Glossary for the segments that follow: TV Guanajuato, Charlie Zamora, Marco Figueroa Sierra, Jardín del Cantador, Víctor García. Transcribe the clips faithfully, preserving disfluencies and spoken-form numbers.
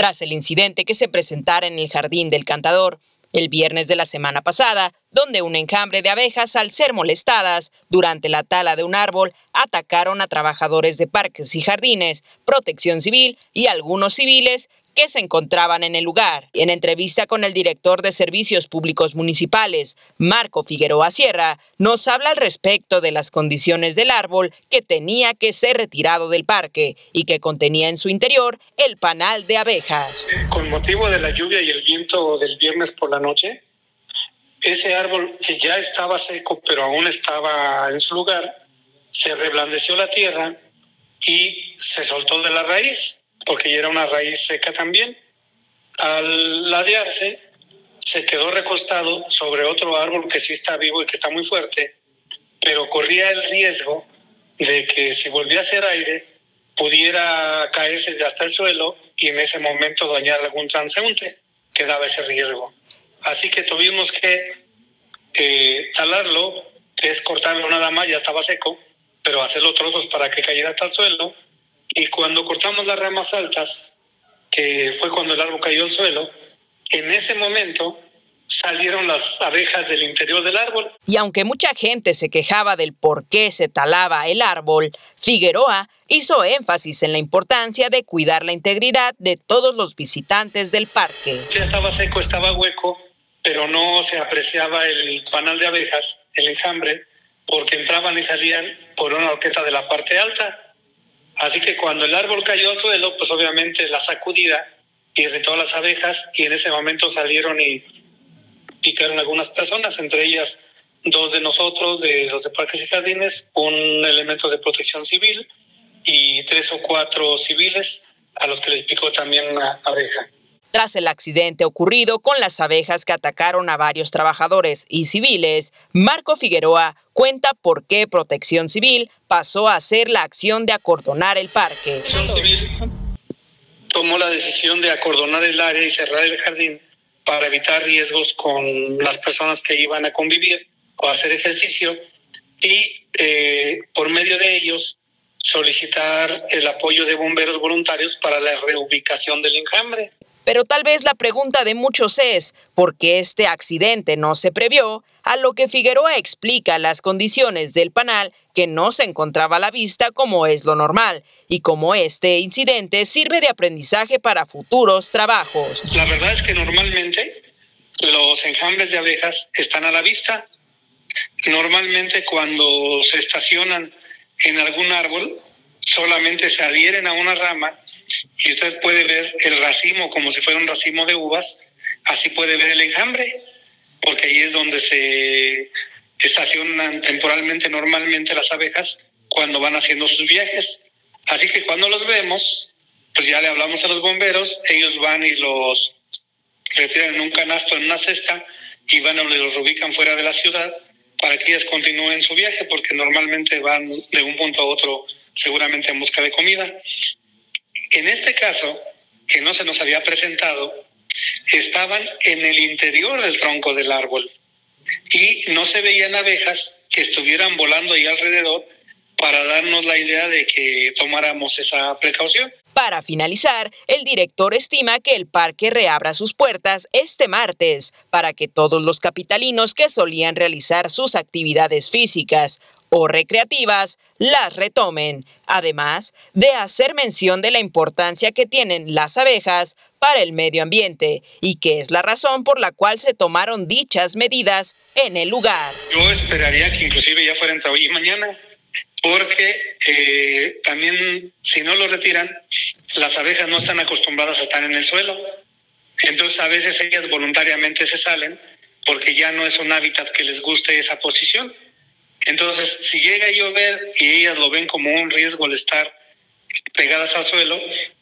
tras el incidente que se presentara en el Jardín del Cantador el viernes de la semana pasada, donde un enjambre de abejas, al ser molestadas durante la tala de un árbol, atacaron a trabajadores de parques y jardines, protección civil y algunos civiles que se encontraban en el lugar. En entrevista con el director de Servicios Públicos Municipales, Marco Figueroa Sierra, nos habla al respecto de las condiciones del árbol que tenía que ser retirado del parque y que contenía en su interior el panal de abejas. Con motivo de la lluvia y el viento del viernes por la noche, ese árbol que ya estaba seco pero aún estaba en su lugar, se reblandeció la tierra y se soltó de la raíz, porque ya era una raíz seca también. Al ladearse, se quedó recostado sobre otro árbol que sí está vivo y que está muy fuerte, pero corría el riesgo de que si volvía a hacer aire, pudiera caerse hasta el suelo y en ese momento dañar algún transeúnte, que daba ese riesgo. Así que tuvimos que eh, talarlo, que es cortarlo nada más, ya estaba seco, pero hacerlo trozos para que cayera hasta el suelo. Y cuando cortamos las ramas altas, que fue cuando el árbol cayó al suelo, en ese momento salieron las abejas del interior del árbol. Y aunque mucha gente se quejaba del por qué se talaba el árbol, Figueroa hizo énfasis en la importancia de cuidar la integridad de todos los visitantes del parque. Ya estaba seco, estaba hueco, pero no se apreciaba el panal de abejas, el enjambre, porque entraban y salían por una horqueta de la parte alta. Así que cuando el árbol cayó al suelo, pues obviamente la sacudida irritó a las abejas y en ese momento salieron y picaron algunas personas, entre ellas dos de nosotros, de los de Parques y Jardines, un elemento de protección civil y tres o cuatro civiles a los que les picó también una abeja. Tras el accidente ocurrido con las abejas que atacaron a varios trabajadores y civiles, Marco Figueroa cuenta por qué Protección Civil pasó a hacer la acción de acordonar el parque. Protección Civil tomó la decisión de acordonar el área y cerrar el jardín para evitar riesgos con las personas que iban a convivir o a hacer ejercicio y eh, por medio de ellos solicitar el apoyo de bomberos voluntarios para la reubicación del enjambre. Pero tal vez la pregunta de muchos es, ¿por qué este accidente no se previó? A lo que Figueroa explica las condiciones del panal que no se encontraba a la vista como es lo normal y como este incidente sirve de aprendizaje para futuros trabajos. La verdad es que normalmente los enjambres de abejas están a la vista. Normalmente cuando se estacionan en algún árbol solamente se adhieren a una rama y usted puede ver el racimo como si fuera un racimo de uvas, así puede ver el enjambre, porque ahí es donde se estacionan temporalmente normalmente las abejas cuando van haciendo sus viajes. Así que cuando los vemos, pues ya le hablamos a los bomberos, ellos van y los retiran en un canasto, en una cesta, y van y los ubican fuera de la ciudad para que ellas continúen su viaje, porque normalmente van de un punto a otro seguramente en busca de comida. En este caso, que no se nos había presentado, estaban en el interior del tronco del árbol y no se veían abejas que estuvieran volando ahí alrededor para darnos la idea de que tomáramos esa precaución. Para finalizar, el director estima que el parque reabra sus puertas este martes para que todos los capitalinos que solían realizar sus actividades físicas o recreativas las retomen, además de hacer mención de la importancia que tienen las abejas para el medio ambiente y que es la razón por la cual se tomaron dichas medidas en el lugar. Yo esperaría que inclusive ya fuera entre hoy y mañana, porque eh, también si no lo retiran, las abejas no están acostumbradas a estar en el suelo, entonces a veces ellas voluntariamente se salen porque ya no es un hábitat que les guste esa posición. Entonces, si llega a llover y ellas lo ven como un riesgo al estar pegadas al suelo,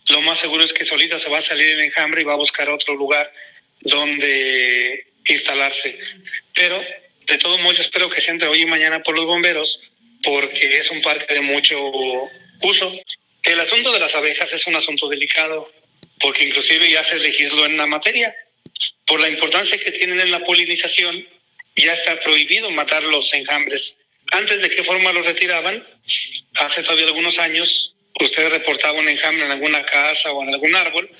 lo más seguro es que solita se va a salir el enjambre y va a buscar otro lugar donde instalarse. Pero, de todo modo, yo espero que se entre hoy y mañana por los bomberos, porque es un parque de mucho uso. El asunto de las abejas es un asunto delicado, porque inclusive ya se legisló en la materia. Por la importancia que tienen en la polinización, ya está prohibido matar los enjambres. Antes de qué forma los retiraban, hace todavía algunos años, usted reportaba un enjambre en alguna casa o en algún árbol,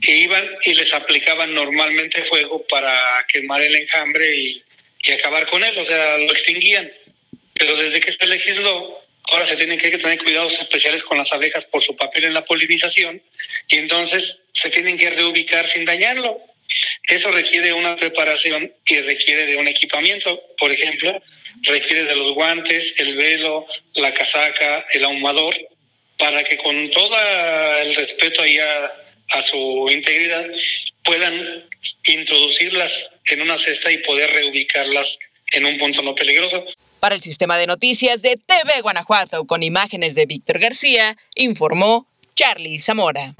que iban y les aplicaban normalmente fuego para quemar el enjambre y, y acabar con él, o sea, lo extinguían. Pero desde que se legisló, ahora se tienen que tener cuidados especiales con las abejas por su papel en la polinización, y entonces se tienen que reubicar sin dañarlo. Eso requiere una preparación y requiere de un equipamiento. Por ejemplo, requiere de los guantes, el velo, la casaca, el ahumador, para que con todo el respeto ahí a, a su integridad puedan introducirlas en una cesta y poder reubicarlas en un punto no peligroso. Para el sistema de noticias de T V Guanajuato, con imágenes de Víctor García, informó Charlie Zamora.